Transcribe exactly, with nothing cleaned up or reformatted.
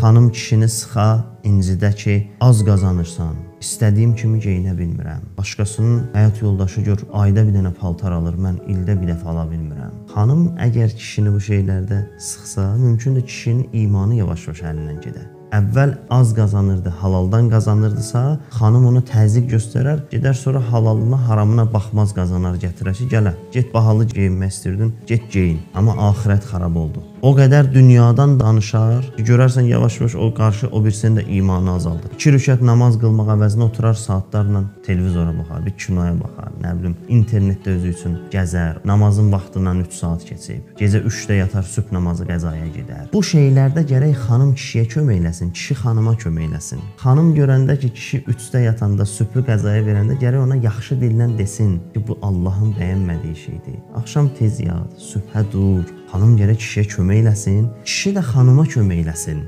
Xanım kişini sıxa, incidə ki, az qazanırsan, istədiyim kimi geyinə bilmirəm. Başqasının həyat yoldaşı gör, ayda bir dənə paltar alır, mən ildə bir dəfə ala bilmirəm. Xanım əgər kişini bu şeylərdə sıxsa, mümkündür kişinin imanı yavaş-yavaş əlindən gedə. Əvvəl az qazanırdı, halaldan qazanırdısa, xanım onu təzyiq göstərər, gedər sonra halalına, haramına baxmaz qazanar, gətirər ki, gələ, get bahalı geyinmək istəyirdin, get geyin, amma axirət xarab oldu. O qədər dünyadan danışar, görərsən yavaş-yavaş o qarşı o birisinin də imanı azaldır. İki rükət namaz qılmaq əvəzinə oturar saatlarla televizora baxar, bir kinoya baxar, nə bilim, internetdə özü üçün gəzər, namazın vaxtından üç saat keçib, gecə üçdə yatar, sübh namazı qəzaya gedər. Bu şeylərdə gərək xanım kişiyə kömək eləsin. Kişi xanıma kömək eləsin. Xanım görəndə ki, kişi üçdə yatanda, sübhü qəzaya verəndə gərək ona yaxşı dildən desin ki, bu Allahın bəyənmədiyi şeydir. Axşam tez yat, sübhə dur. Xanım gərək kişiyə kömək eləsin, kişi də xanıma kömək eləsin.